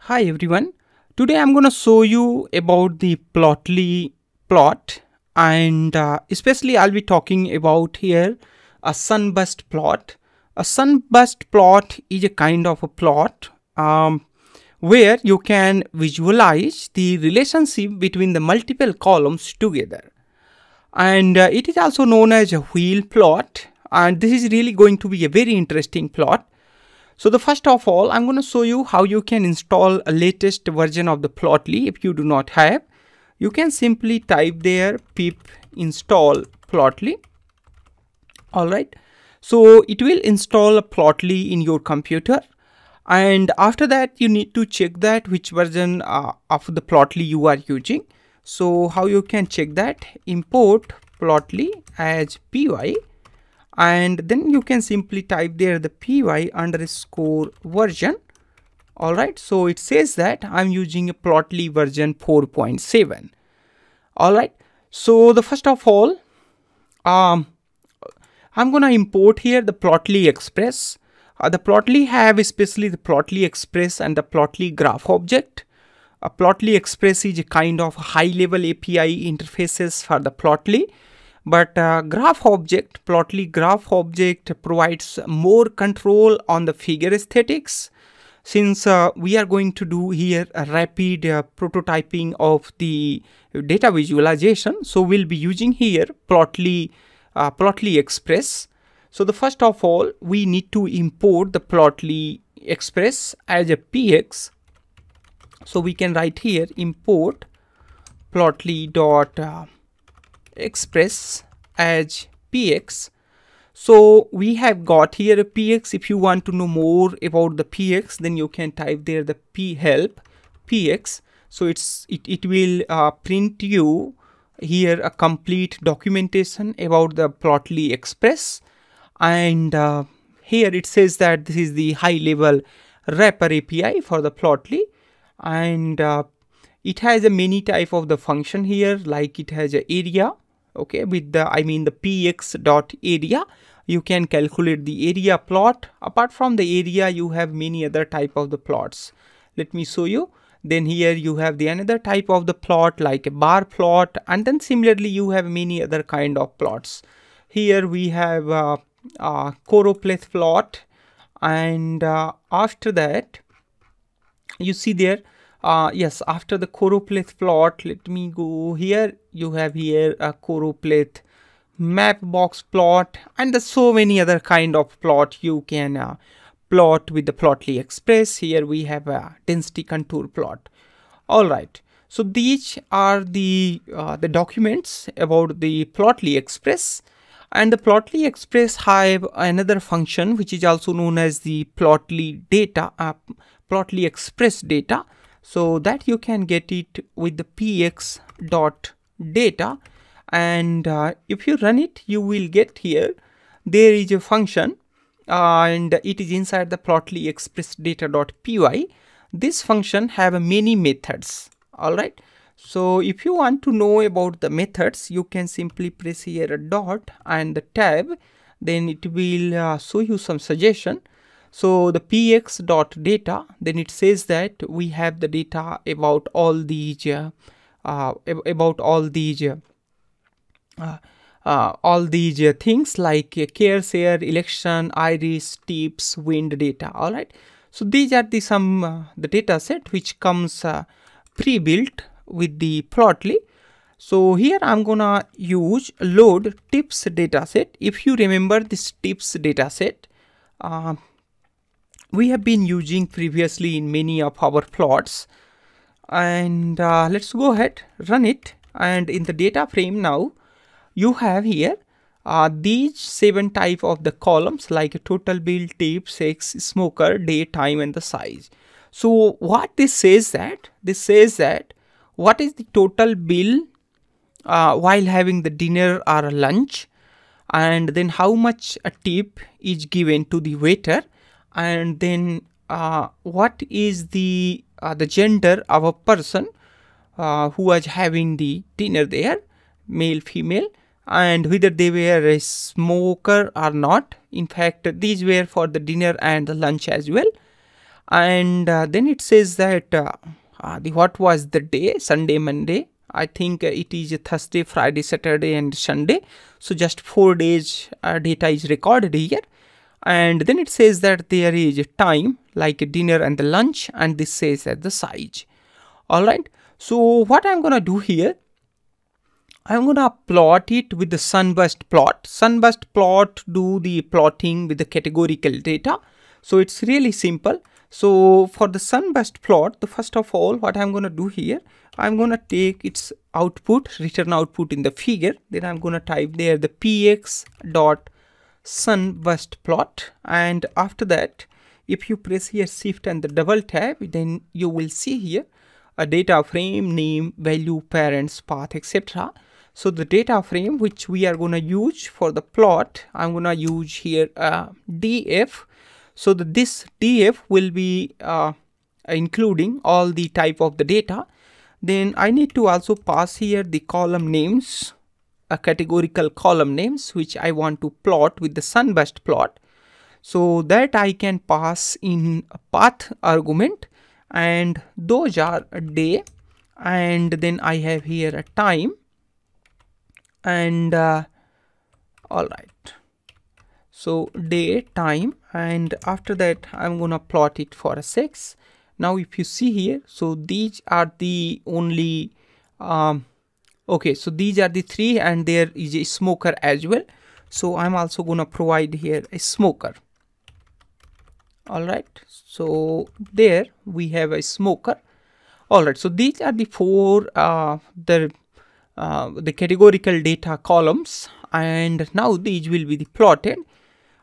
Hi everyone, today I'm gonna show you about the Plotly plot, and especially I'll be talking about here a sunburst plot. A sunburst plot is a kind of a plot where you can visualize the relationship between the multiple columns together, and it is also known as a wheel plot, and this is really going to be a very interesting plot. So the first of all, I'm going to show you how you can install a latest version of the Plotly. If you do not have, you can simply type there pip install Plotly. Alright, so it will install a Plotly in your computer, and after that you need to check that which version of the Plotly you are using. So how you can check that? Import Plotly as py, and then you can simply type there the py_version. Alright, so it says that I'm using a Plotly version 4.7. Alright, so the first of all, I'm gonna import here the Plotly Express. The Plotly have especially the Plotly Express and the Plotly Graph Object. A Plotly Express is a kind of high level API interfaces for the Plotly. But Plotly graph object provides more control on the figure aesthetics, since we are going to do here a rapid prototyping of the data visualization. So we'll be using here Plotly Express. So the first of all, we need to import the Plotly Express as a px. So we can write here import Plotly Express as px. So we have got here a px. If you want to know more about the px, then you can type there the help px. So it will print you here a complete documentation about the Plotly Express, and here it says that this is the high level wrapper API for the Plotly, and it has a many type of the function here, like it has a area. Okay, with the the px dot area you can calculate the area plot. Apart from the area, you have many other type of the plots. Let me show you. Then here you have the another type of the plot, like a bar plot, and then similarly you have many other kind of plots. Here we have a choropleth plot, and after that you see there after the choropleth plot, let me go here. You have here a choropleth map box plot, and there's so many other kind of plot you can plot with the Plotly Express. Here we have a density contour plot. Alright, so these are the documents about the Plotly Express, and the Plotly Express have another function which is also known as the Plotly Express data. So that you can get it with the px dot data, and if you run it, you will get here there is a function, and it is inside the Plotly Express data dot py. This function have many methods. Alright, so if you want to know about the methods, you can simply press here a dot and the tab, then it will show you some suggestion. So the px.data, then it says that we have the data about all these things like care, share, election, iris, tips, wind data. All right, so these are the some the data set which comes pre-built with the Plotly. So here I'm gonna use load tips data set. If you remember this tips data set, we have been using previously in many of our plots, and let's go ahead, run it, and in the data frame now you have here these 7 type of the columns, like total bill, tip, sex, smoker, day, time, and the size. So what this says that, this says that what is the total bill while having the dinner or lunch, and then how much a tip is given to the waiter, and then what is the gender of a person who was having the dinner there, male, female, and whether they were a smoker or not. In fact, these were for the dinner and the lunch as well. And then it says that what was the day, Sunday, Monday. I think it is Thursday, Friday, Saturday and Sunday. So just 4 days data is recorded here. And then it says that there is a time like dinner and the lunch, and this says that the size. Alright, so what I'm gonna do here, I'm gonna plot it with the sunburst plot. Sunburst plot do the plotting with the categorical data. So it's really simple. So for the sunburst plot, the first of all, what I'm gonna do here, I'm gonna take its output, return output in the figure. Then I'm gonna type there the px dot sunburst plot, and after that, if you press here shift and the double tap, then you will see here a data frame, name, value, parents, path, etc. So the data frame which we are gonna use for the plot, I'm gonna use here df. So the, this df will be including all the type of the data. Then I need to also pass here the column names, a categorical column names which I want to plot with the sunburst plot. So that I can pass in a path argument, and those are a day, and then I have here a time, and all right. So day, time, and after that I'm gonna plot it for a 6. Now if you see here, so these are the only okay, so these are the 3, and there is a smoker as well. So I'm also gonna provide here a smoker. Alright, so there we have a smoker. Alright, so these are the 4 the categorical data columns, and now these will be the plotted.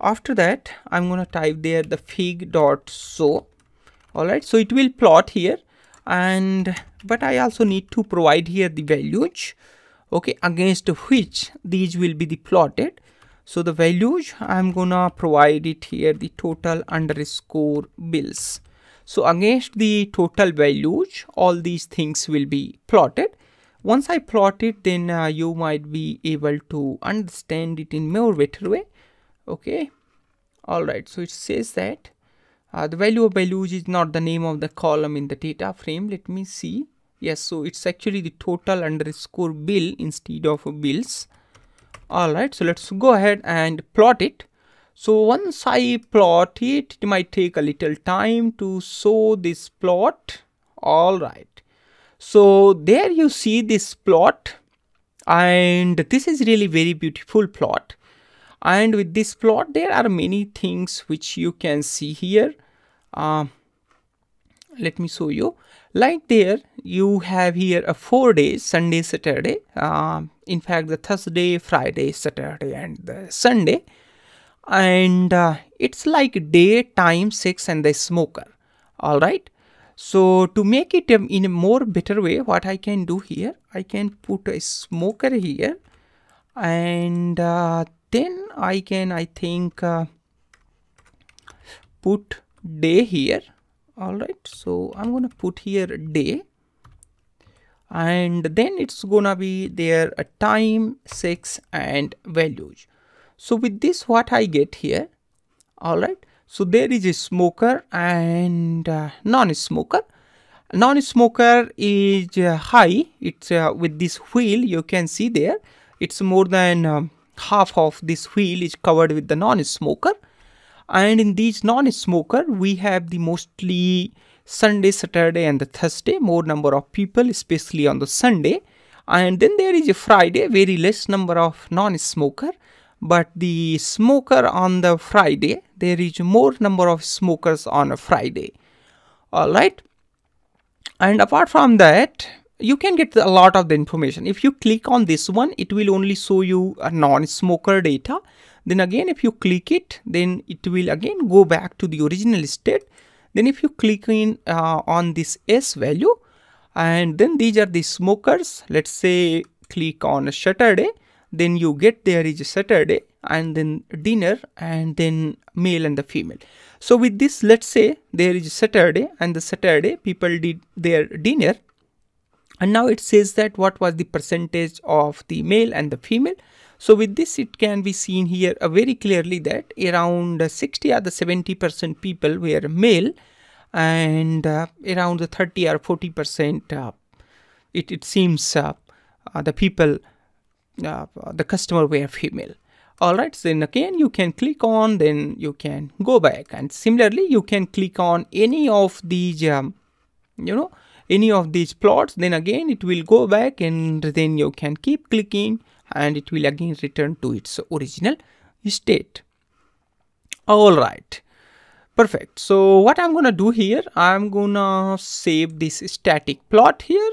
After that I'm gonna type there the fig dot so. Alright, so it will plot here, and but I also need to provide here the values, okay, against which these will be the plotted. So the values I'm gonna provide it here, the total underscore bills. So against the total values, all these things will be plotted. Once I plot it, then you might be able to understand it in more better way. Okay. Alright, so it says that the value of values is not the name of the column in the data frame. Let me see. Yes, so it's actually the total underscore bill instead of bills. Alright, so let's go ahead and plot it. So once I plot it, it might take a little time to show this plot. Alright, so there you see this plot, and this is really very beautiful plot. And with this plot, there are many things which you can see here. Let me show you. Like there, you have here a 4 days, Sunday, Saturday. In fact, the Thursday, Friday, Saturday, and the Sunday. And it's like day, time, 6, and the smoker. All right. So to make it in a more better way, what I can do here, I can put a smoker here, and then I can, I think, put day here. Alright, so I'm gonna put here day, and then it's gonna be there a time, 6, and values. So with this, what I get here, alright, so there is a smoker and non-smoker. Non-smoker is high. It's with this wheel, you can see there, it's more than half of this wheel is covered with the non-smoker. And in these non-smoker, we have the mostly Sunday, Saturday and the Thursday, more number of people, especially on the Sunday. And then there is a Friday, very less number of non-smoker. But the smoker on the Friday, there is more number of smokers on a Friday. Alright. And apart from that, you can get a lot of the information. If you click on this one, it will only show you a non-smoker data. Then again, if you click it, then it will again go back to the original state. Then if you click in on this S value, and then these are the smokers. Let's say click on a Saturday, then you get there is a Saturday, and then dinner, and then male and the female. So with this, let's say there is a Saturday, and the Saturday people did their dinner. And now it says that what was the percentage of the male and the female. So with this, it can be seen here very clearly that around 60 or the 70% people were male, and around the 30 or 40%, it seems the people, the customer were female. Alright, so then again you can click on, then you can go back, and similarly you can click on any of these, any of these plots, then again it will go back, and then you can keep clicking and it will again return to its original state. Alright, perfect. So what I'm gonna do here, I'm gonna save this static plot here.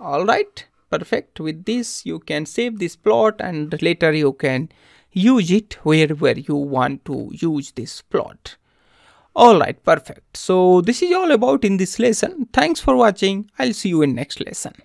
Alright, perfect. With this you can save this plot and later you can use it wherever you want to use this plot. Alright, perfect. So this is all about in this lesson. Thanks for watching. I'll see you in next lesson.